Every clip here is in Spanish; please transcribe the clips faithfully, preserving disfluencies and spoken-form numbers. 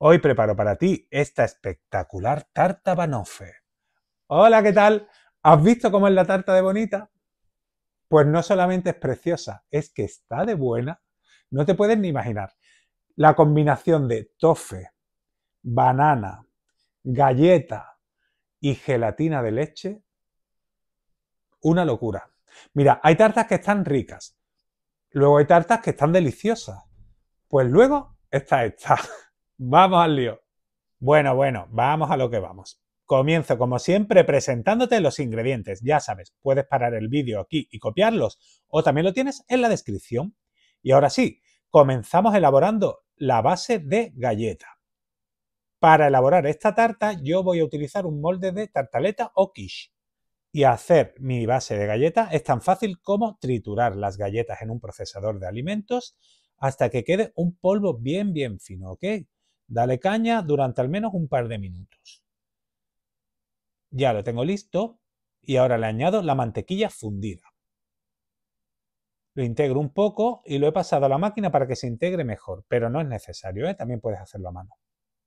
Hoy preparo para ti esta espectacular tarta Banoffee. Hola, ¿qué tal? ¿Has visto cómo es la tarta de bonita? Pues no solamente es preciosa, es que está de buena. No te puedes ni imaginar. La combinación de tofe, banana, galleta y gelatina de leche, una locura. Mira, hay tartas que están ricas, luego hay tartas que están deliciosas, pues luego está esta. ¡Vamos al lío! Bueno, bueno, vamos a lo que vamos. Comienzo, como siempre, presentándote los ingredientes. Ya sabes, puedes parar el vídeo aquí y copiarlos, o también lo tienes en la descripción. Y ahora sí, comenzamos elaborando la base de galleta. Para elaborar esta tarta, yo voy a utilizar un molde de tartaleta o quiche. Y hacer mi base de galleta es tan fácil como triturar las galletas en un procesador de alimentos hasta que quede un polvo bien, bien fino, ¿ok? Dale caña durante al menos un par de minutos. Ya lo tengo listo y ahora le añado la mantequilla fundida. Lo integro un poco y lo he pasado a la máquina para que se integre mejor, pero no es necesario, ¿eh? También puedes hacerlo a mano.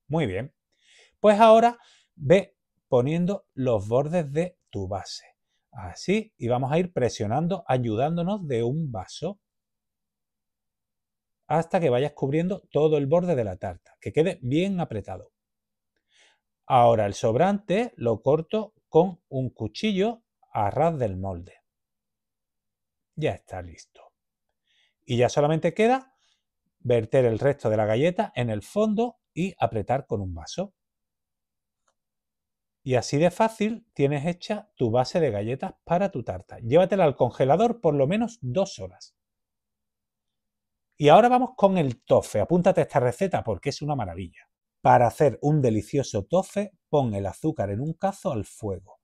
Muy bien. Pues ahora ve poniendo los bordes de tu base. Así, y vamos a ir presionando, ayudándonos de un vaso, hasta que vayas cubriendo todo el borde de la tarta, que quede bien apretado. Ahora el sobrante lo corto con un cuchillo a ras del molde. Ya está listo. Y ya solamente queda verter el resto de la galleta en el fondo y apretar con un vaso. Y así de fácil tienes hecha tu base de galletas para tu tarta. Llévatela al congelador por lo menos dos horas. Y ahora vamos con el tofe. Apúntate a esta receta porque es una maravilla. Para hacer un delicioso tofe, pon el azúcar en un cazo al fuego.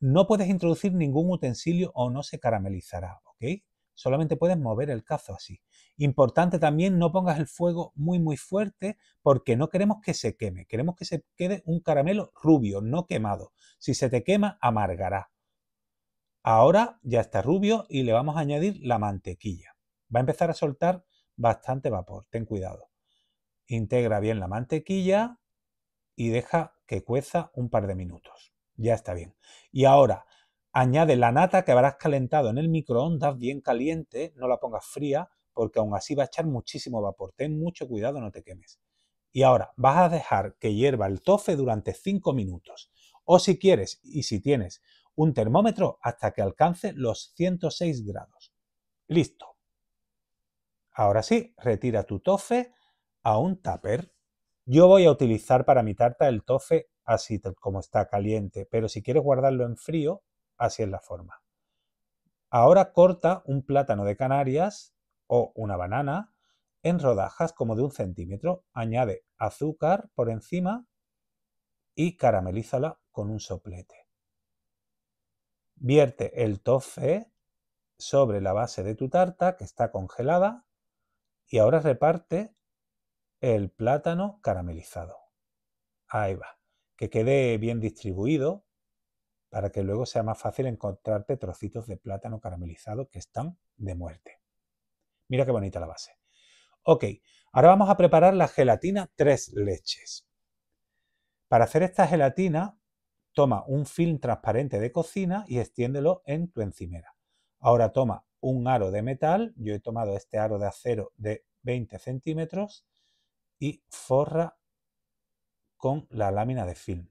No puedes introducir ningún utensilio o no se caramelizará, ¿ok? Solamente puedes mover el cazo así. Importante también, no pongas el fuego muy muy fuerte porque no queremos que se queme. Queremos que se quede un caramelo rubio, no quemado. Si se te quema, amargará. Ahora ya está rubio y le vamos a añadir la mantequilla. Va a empezar a soltar bastante vapor, ten cuidado. Integra bien la mantequilla y deja que cueza un par de minutos. Ya está bien. Y ahora añade la nata que habrás calentado en el microondas, bien caliente, no la pongas fría porque aún así va a echar muchísimo vapor. Ten mucho cuidado, no te quemes. Y ahora vas a dejar que hierva el tofe durante cinco minutos. O si quieres y si tienes un termómetro, hasta que alcance los ciento seis grados. Listo. Ahora sí, retira tu tofe a un tupper. Yo voy a utilizar para mi tarta el tofe así como está caliente, pero si quieres guardarlo en frío, así es la forma. Ahora corta un plátano de Canarias o una banana en rodajas como de un centímetro. Añade azúcar por encima y caramelízala con un soplete. Vierte el tofe sobre la base de tu tarta que está congelada. Y ahora reparte el plátano caramelizado. Ahí va. Que quede bien distribuido para que luego sea más fácil encontrarte trocitos de plátano caramelizado que están de muerte. Mira qué bonita la base. Ok, ahora vamos a preparar la gelatina tres leches. Para hacer esta gelatina, toma un film transparente de cocina y extiéndelo en tu encimera. Ahora toma un aro de metal, yo he tomado este aro de acero de veinte centímetros y forra con la lámina de film.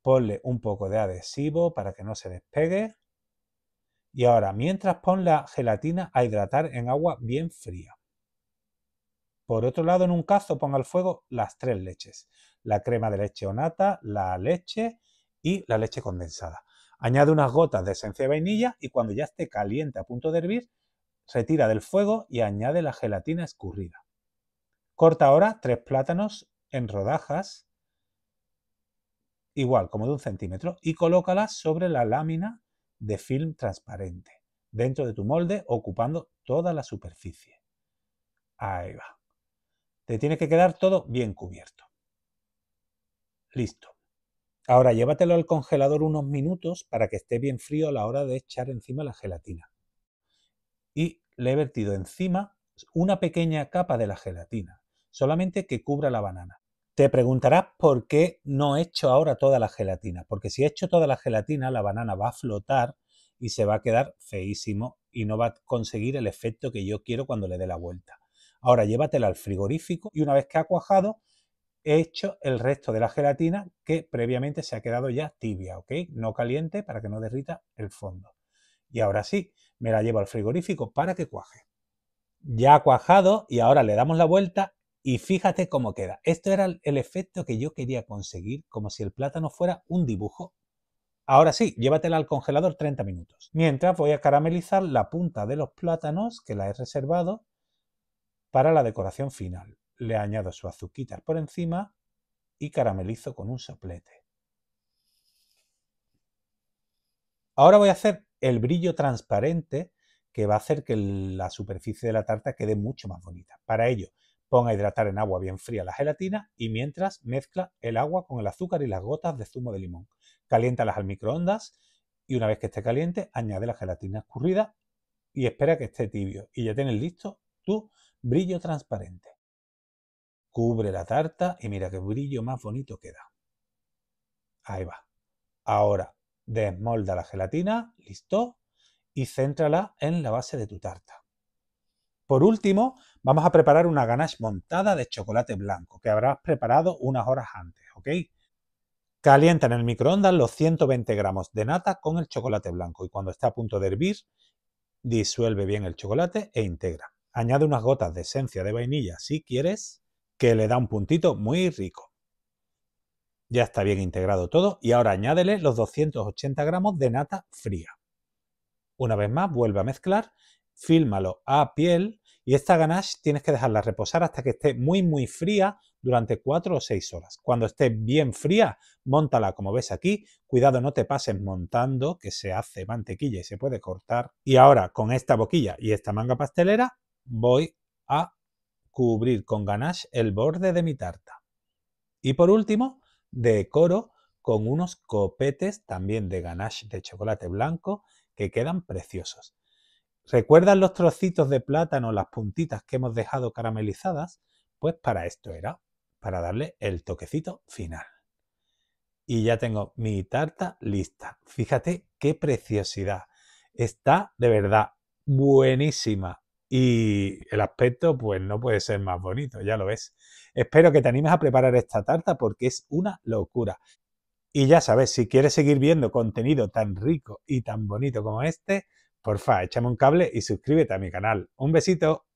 Ponle un poco de adhesivo para que no se despegue y ahora mientras pon la gelatina a hidratar en agua bien fría. Por otro lado, en un cazo pon al fuego las tres leches, la crema de leche o nata, la leche y la leche condensada. Añade unas gotas de esencia de vainilla y cuando ya esté caliente a punto de hervir, retira del fuego y añade la gelatina escurrida. Corta ahora tres plátanos en rodajas, igual como de un centímetro, y colócalas sobre la lámina de film transparente, dentro de tu molde, ocupando toda la superficie. Ahí va. Te tiene que quedar todo bien cubierto. Listo. Ahora llévatelo al congelador unos minutos para que esté bien frío a la hora de echar encima la gelatina. Y le he vertido encima una pequeña capa de la gelatina, solamente que cubra la banana. Te preguntarás por qué no he hecho ahora toda la gelatina, porque si he hecho toda la gelatina, la banana va a flotar y se va a quedar feísimo y no va a conseguir el efecto que yo quiero cuando le dé la vuelta. Ahora llévatela al frigorífico y una vez que ha cuajado, he hecho el resto de la gelatina que previamente se ha quedado ya tibia, ¿ok? No caliente para que no derrita el fondo. Y ahora sí, me la llevo al frigorífico para que cuaje. Ya ha cuajado y ahora le damos la vuelta y fíjate cómo queda. Esto era el efecto que yo quería conseguir, como si el plátano fuera un dibujo. Ahora sí, llévatela al congelador treinta minutos. Mientras voy a caramelizar la punta de los plátanos que la he reservado para la decoración final. Le añado sus azuquitas por encima y caramelizo con un soplete. Ahora voy a hacer el brillo transparente que va a hacer que la superficie de la tarta quede mucho más bonita. Para ello, pon a hidratar en agua bien fría la gelatina y mientras mezcla el agua con el azúcar y las gotas de zumo de limón. Caliéntalas al microondas y una vez que esté caliente, añade la gelatina escurrida y espera que esté tibio. Y ya tienes listo tu brillo transparente. Cubre la tarta y mira qué brillo más bonito queda. Ahí va. Ahora desmolda la gelatina, listo, y céntrala en la base de tu tarta. Por último, vamos a preparar una ganache montada de chocolate blanco que habrás preparado unas horas antes, ¿ok? Calienta en el microondas los ciento veinte gramos de nata con el chocolate blanco y cuando está a punto de hervir, disuelve bien el chocolate e integra. Añade unas gotas de esencia de vainilla si quieres, que le da un puntito muy rico. Ya está bien integrado todo y ahora añádele los doscientos ochenta gramos de nata fría. Una vez más vuelve a mezclar, fílmalo a piel y esta ganache tienes que dejarla reposar hasta que esté muy muy fría durante cuatro o seis horas. Cuando esté bien fría, móntala como ves aquí. Cuidado, no te pases montando que se hace mantequilla y se puede cortar. Y ahora con esta boquilla y esta manga pastelera voy a cubrir con ganache el borde de mi tarta. Y por último, decoro con unos copetes también de ganache de chocolate blanco que quedan preciosos. ¿Recuerdan los trocitos de plátano, las puntitas que hemos dejado caramelizadas? Pues para esto era, para darle el toquecito final. Y ya tengo mi tarta lista. Fíjate qué preciosidad. Está de verdad buenísima. Y el aspecto pues no puede ser más bonito, ya lo ves. Espero que te animes a preparar esta tarta porque es una locura. Y ya sabes, si quieres seguir viendo contenido tan rico y tan bonito como este, porfa, échame un cable y suscríbete a mi canal. ¡Un besito!